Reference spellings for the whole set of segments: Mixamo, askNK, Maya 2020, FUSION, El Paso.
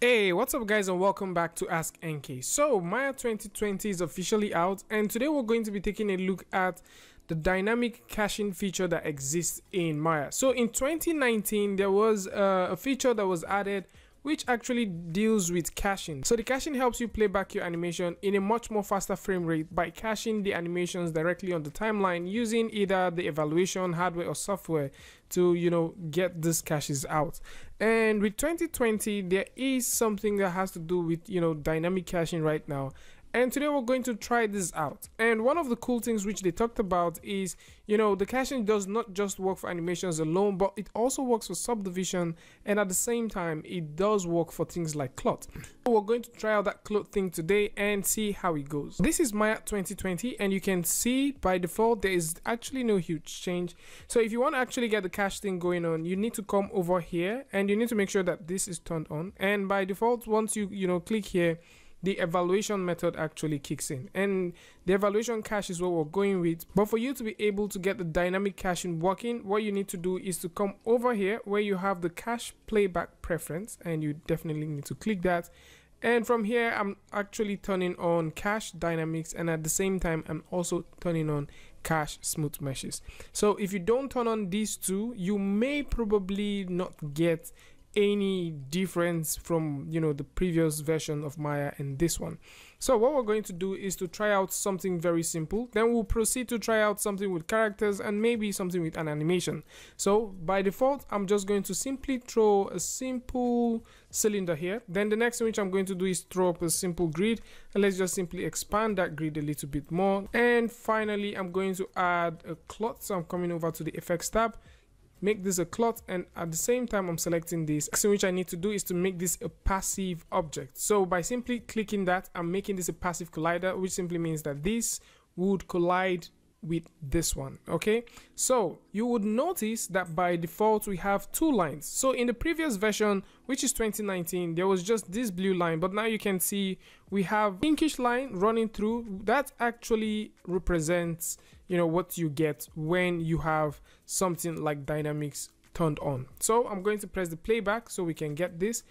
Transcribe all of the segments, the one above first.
Hey, what's up guys, and welcome back to askNK. So Maya 2020 is officially out, and today we're going to be taking a look at the dynamic caching feature that exists in Maya. So in 2019 there was a feature that was added which actually deals with caching. So the caching helps you play back your animation in a much more faster frame rate by caching the animations directly on the timeline using either the evaluation hardware or software to, you know, get these caches out. And with 2020 there is something that has to do with, you know, dynamic caching right now, and today we're going to try this out. And one of the cool things which they talked about is, you know, the caching does not just work for animations alone, but it also works for subdivision, and at the same time it does work for things like cloth. So we're going to try out that cloth thing today and see how it goes. This is Maya 2020, and you can see by default there is actually no huge change. So if you want to actually get the cache thing going on, you need to come over here and you need to make sure that this is turned on. And by default, once you click here, the evaluation method actually kicks in, and the evaluation cache is what we're going with. But for you to be able to get the dynamic caching working, what you need to do is to come over here where you have the cache playback preference, and you definitely need to click that. And from here I'm actually turning on cache dynamics, and at the same time I'm also turning on cache smooth meshes. So if you don't turn on these two, you may probably not get any difference from, you know, the previous version of Maya and this one. So what we're going to do is to try out something very simple, then we'll proceed to try out something with characters and maybe something with an animation. So by default I'm just going to simply throw a simple cylinder here. Then the next thing which I'm going to do is throw up a simple grid, and let's just simply expand that grid a little bit more. And finally I'm going to add a cloth, so I'm coming over to the effects tab, make this a cloth, and at the same time I'm selecting this. So which I need to do is to make this a passive object. So by simply clicking that, I'm making this a passive collider, which simply means that this would collide with this one. Okay, so you would notice that by default we have two lines. So in the previous version, which is 2019, there was just this blue line, but now you can see we have pinkish line running through. That actually represents, you know, what you get when you have something like dynamics turned on. So I'm going to press the playback so we can get this,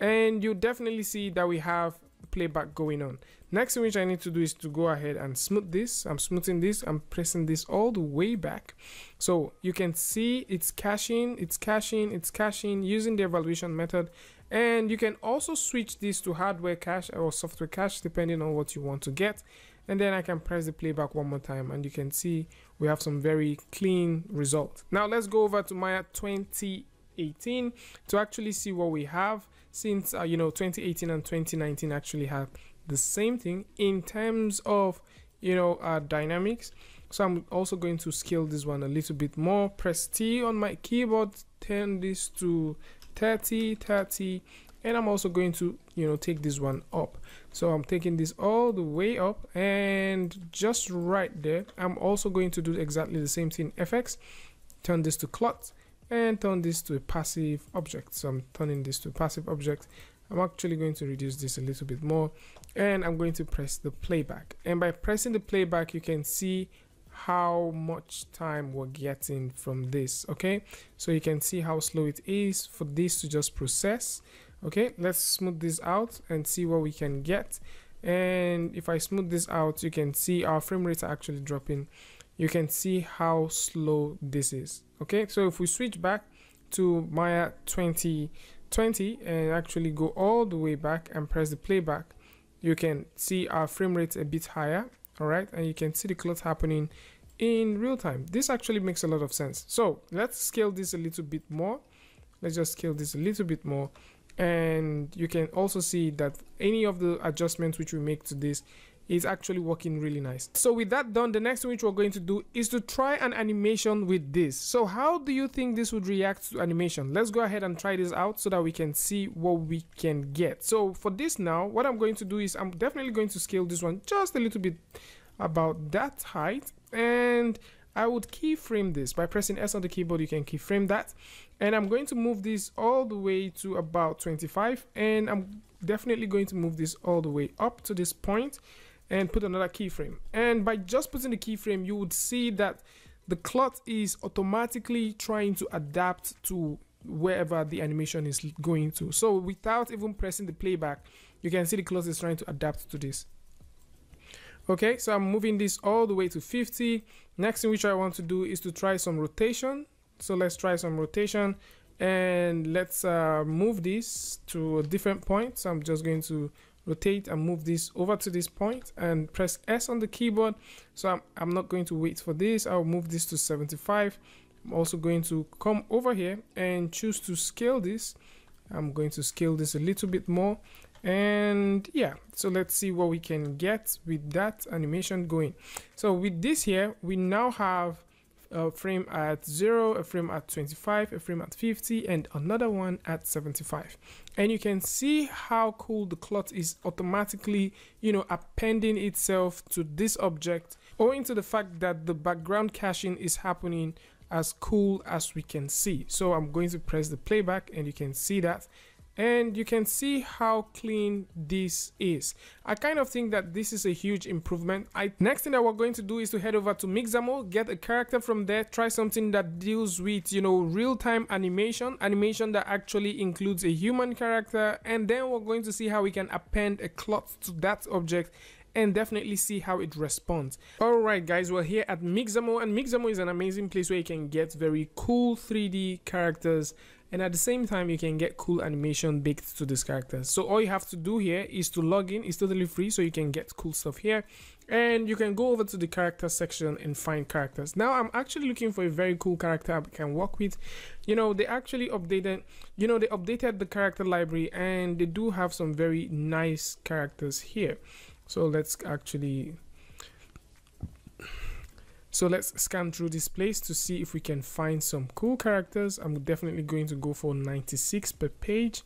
and you definitely see that we have playback going on. Next thing which I need to do is to go ahead and smooth this. I'm smoothing this, I'm pressing this all the way back, so you can see it's caching, it's caching, it's caching using the evaluation method. And you can also switch this to hardware cache or software cache depending on what you want to get. And then I can press the playback one more time, and you can see we have some very clean result. Now let's go over to Maya 2018 to actually see what we have, since 2018 and 2019 actually have the same thing in terms of, you know, dynamics. So I'm also going to scale this one a little bit more, press T on my keyboard, turn this to 30 30, and I'm also going to, you know, take this one up. So I'm taking this all the way up, and just right there I'm also going to do exactly the same thing. FX, turn this to cloth, and turn this to a passive object. So I'm turning this to a passive object. I'm actually going to reduce this a little bit more, and I'm going to press the playback. And by pressing the playback, you can see how much time we're getting from this. Okay, so you can see how slow it is for this to just process. Okay, let's smooth this out and see what we can get. And if I smooth this out, you can see our frame rates are actually dropping. You can see how slow this is. Okay, so if we switch back to Maya 2020 and actually go all the way back and press the playback, you can see our frame rates a bit higher. All right, and you can see the cloth happening in real time. This actually makes a lot of sense. So let's scale this a little bit more. Let's just scale this a little bit more, and you can also see that any of the adjustments which we make to this is actually working really nice. So with that done, the next thing which we're going to do is to try an animation with this. So how do you think this would react to animation? Let's go ahead and try this out so that we can see what we can get. So for this now, what I'm going to do is I'm definitely going to scale this one just a little bit about that height, and I would keyframe this. By pressing S on the keyboard, you can keyframe that. And I'm going to move this all the way to about 25, and I'm definitely going to move this all the way up to this point and put another keyframe. And by just putting the keyframe, you would see that the cloth is automatically trying to adapt to wherever the animation is going to. So without even pressing the playback, you can see the cloth is trying to adapt to this. Okay, so I'm moving this all the way to 50. Next thing which I want to do is to try some rotation. So let's try some rotation, and let's move this to a different point. So I'm just going to rotate and move this over to this point and press S on the keyboard. So I'm not going to wait for this. I'll move this to 75. I'm also going to come over here and choose to scale this. I'm going to scale this a little bit more, and yeah, so let's see what we can get with that animation going. So with this here, we now have a frame at 0, a frame at 25, a frame at 50, and another one at 75. And you can see how cool the cloth is automatically, you know, appending itself to this object, owing to the fact that the background caching is happening as cool as we can see. So I'm going to press the playback, and you can see that. And you can see how clean this is. I kind of think that this is a huge improvement. Next thing that we're going to do is to head over to Mixamo, get a character from there, try something that deals with, you know, real-time animation that actually includes a human character, and then we're going to see how we can append a cloth to that object and definitely see how it responds. Alright guys, we're here at Mixamo, and Mixamo is an amazing place where you can get very cool 3D characters, and at the same time you can get cool animation baked to these characters. So all you have to do here is to log in. It's totally free, so you can get cool stuff here, and you can go over to the character section and find characters. Now I'm actually looking for a very cool character I can work with. You know, they actually updated, you know, they updated the character library, and they do have some very nice characters here. So let's actually, so let's scan through this place to see if we can find some cool characters. I'm definitely going to go for 96 per page.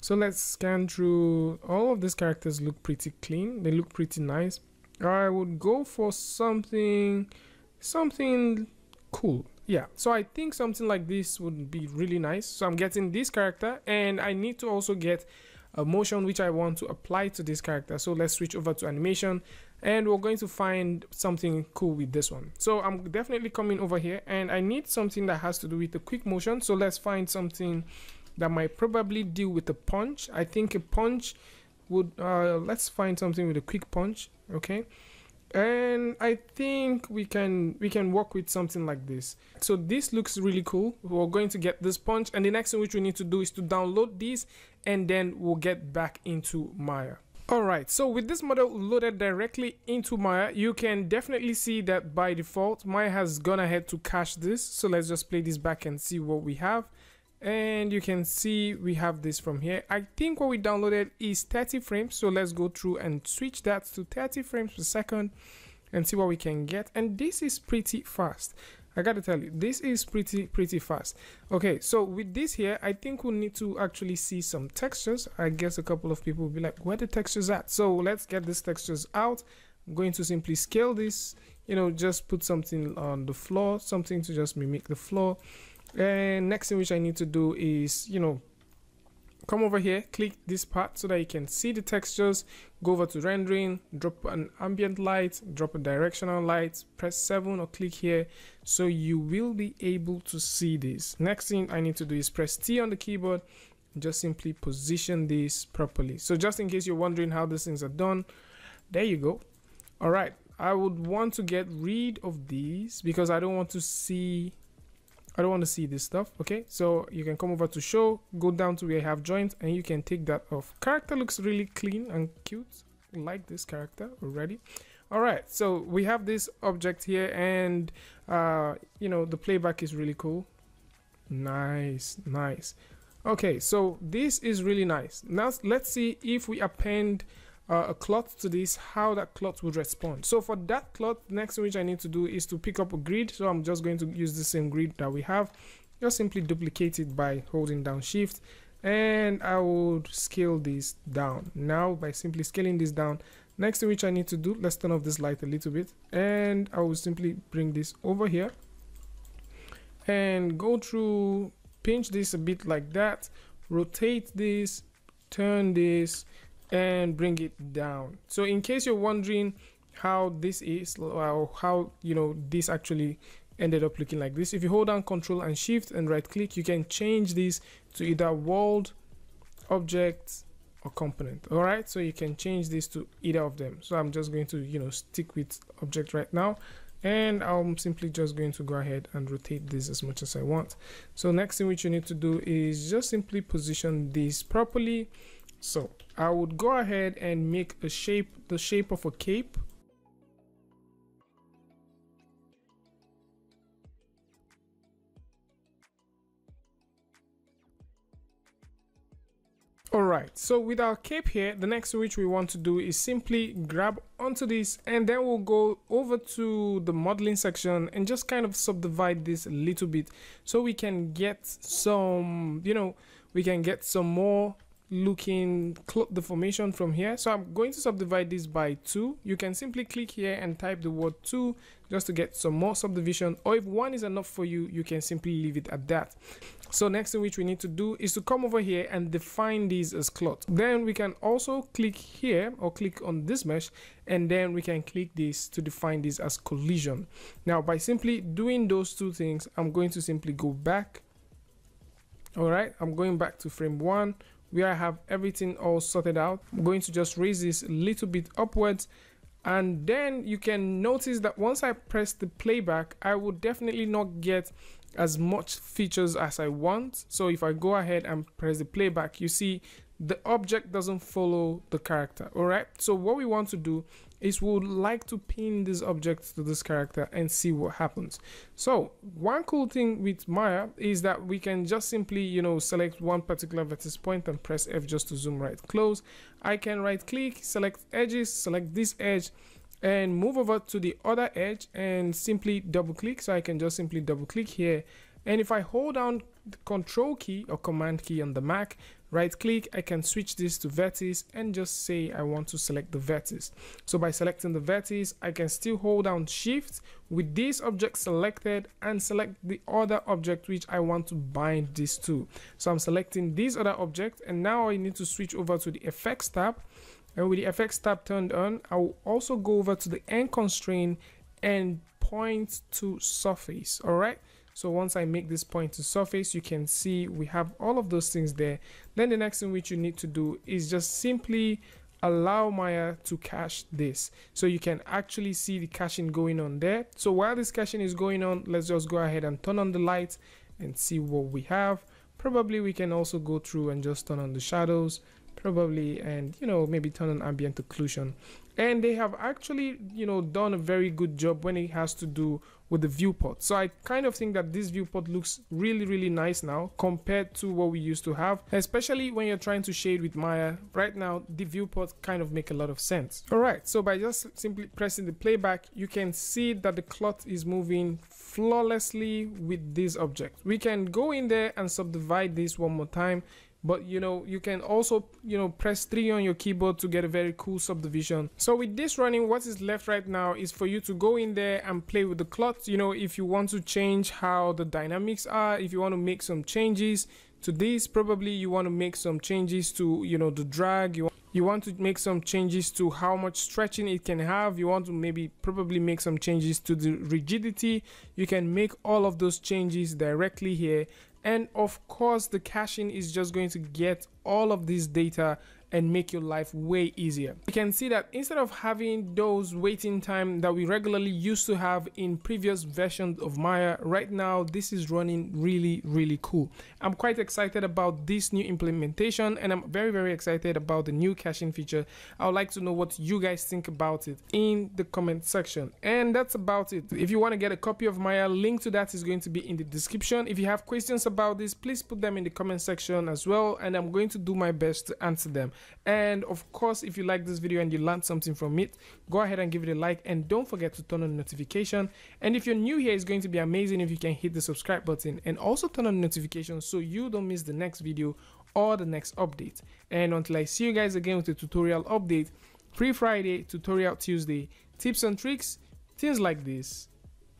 So let's scan through. All of these characters look pretty clean. They look pretty nice. I would go for something cool. Yeah, so I think something like this would be really nice. So I'm getting this character, and I need to also get a motion which I want to apply to this character. So let's switch over to animation, and we're going to find something cool with this one. So I'm definitely coming over here, and I need something that has to do with the quick motion. So let's find something that might probably deal with a punch. I think a punch would, let's find something with a quick punch. Okay, and I think we can work with something like this. So this looks really cool. We're going to get this punch, and the next thing which we need to do is to download these, and then we'll get back into Maya. Alright, so with this model loaded directly into Maya, you can definitely see that by default Maya has gone ahead to cache this. So let's just play this back and see what we have. And you can see we have this from here. I think what we downloaded is 30 frames. So let's go through and switch that to 30 frames per second and see what we can get. And this is pretty fast. I gotta tell you, this is pretty fast. Okay, so with this here, I think we'll need to actually see some textures. I guess a couple of people will be like, where the textures at? So let's get these textures out. I'm going to simply scale this, you know, just put something on the floor, something to just mimic the floor. And next thing which I need to do is, you know, come over here, click this part so that you can see the textures. Go over to rendering, drop an ambient light, drop a directional light, press 7 or click here, so you will be able to see this. Next thing I need to do is press T on the keyboard, just simply position this properly. So just in case you're wondering how these things are done, there you go. All right, I would want to get rid of these because I don't want to see this stuff. Okay, so you can come over to show, go down to where you have joints, and you can take that off. Character looks really clean and cute. I like this character already. All right, so we have this object here, and you know, the playback is really cool. Nice. Okay, so this is really nice. Now let's see if we append a cloth to this, how that cloth would respond. So for that cloth, next which I need to do is to pick up a grid. So I'm just going to use the same grid that we have, just simply duplicate it by holding down shift, and I would scale this down. Now by simply scaling this down, next to which I need to do, let's turn off this light a little bit, and I will simply bring this over here and go through, pinch this a bit like that, rotate this, turn this, and bring it down. So in case you're wondering how this is, or how, you know, this actually ended up looking like this. If you hold down Control and Shift and right click, you can change this to either world, object, or component. All right, so you can change this to either of them. So I'm just going to, you know, stick with object right now, and I'm simply just going to go ahead and rotate this as much as I want. So next thing which you need to do is just simply position this properly. So I would go ahead and make a shape, the shape of a cape. Alright, so with our cape here, the next which we want to do is simply grab onto this, and then we'll go over to the modeling section and just kind of subdivide this a little bit so we can get some, you know, we can get some more looking deformation from here. So I'm going to subdivide this by 2. You can simply click here and type the word 2 just to get some more subdivision, or if 1 is enough for you, you can simply leave it at that. So next thing which we need to do is to come over here and define these as cloth. Then we can also click here or click on this mesh, and then we can click this to define this as collision. Now by simply doing those two things, I'm going to simply go back. Alright, I'm going back to frame 1 where I have everything all sorted out. I'm going to just raise this a little bit upwards, and then you can notice that once I press the playback, I will definitely not get as much features as I want. So if I go ahead and press the playback, you see the object doesn't follow the character. All right, so what we want to do is we would like to pin this object to this character and see what happens. So one cool thing with Maya is that we can just simply, you know, select one particular vertex point and press F just to zoom right close. I can right click, select edges, select this edge, and move over to the other edge and simply double click. So I can just simply double click here, and if I hold down the Control key or Command key on the Mac, right click, I can switch this to vertices and just say I want to select the vertices. So by selecting the vertices, I can still hold down Shift with this object selected and select the other object which I want to bind this to. So I'm selecting this other object, and now I need to switch over to the Effects tab. And with the Effects tab turned on, I will also go over to the End constraint and point to surface. All right. So once I make this point to surface, you can see we have all of those things there. Then the next thing which you need to do is just simply allow Maya to cache this. So you can actually see the caching going on there. So while this caching is going on, let's just go ahead and turn on the light and see what we have. Probably we can also go through and just turn on the shadows, probably, and, you know, maybe turn on ambient occlusion. And they have actually, you know, done a very good job when it has to do with the viewport. So I kind of think that this viewport looks really, really nice now compared to what we used to have, especially when you're trying to shade with Maya. Right now, the viewports kind of make a lot of sense. All right, so by just simply pressing the playback, you can see that the cloth is moving flawlessly with this object. We can go in there and subdivide this one more time, but, you know, you can also, you know, press 3 on your keyboard to get a very cool subdivision. So with this running, what is left right now is for you to go in there and play with the cloth. You know, if you want to change how the dynamics are, if you want to make some changes to this, probably you want to make some changes to, you know, the drag, you want to make some changes to how much stretching it can have, you want to maybe probably make some changes to the rigidity. You can make all of those changes directly here. And of course, the caching is just going to get all of this data and make your life way easier. You can see that instead of having those waiting time that we regularly used to have in previous versions of Maya, right now this is running really, really cool. I'm quite excited about this new implementation, and I'm very, very excited about the new caching feature. I would like to know what you guys think about it in the comment section. And that's about it. If you want to get a copy of Maya, link to that is going to be in the description. If you have questions about this, please put them in the comment section as well, and I'm going to do my best to answer them. And of course, if you like this video and you learned something from it, go ahead and give it a like, and don't forget to turn on notification. And if you're new here, it's going to be amazing if you can hit the subscribe button and also turn on notifications so you don't miss the next video or the next update. And until I see you guys again with a tutorial update, Free Friday, Tutorial Tuesday, tips and tricks, things like this.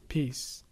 Peace.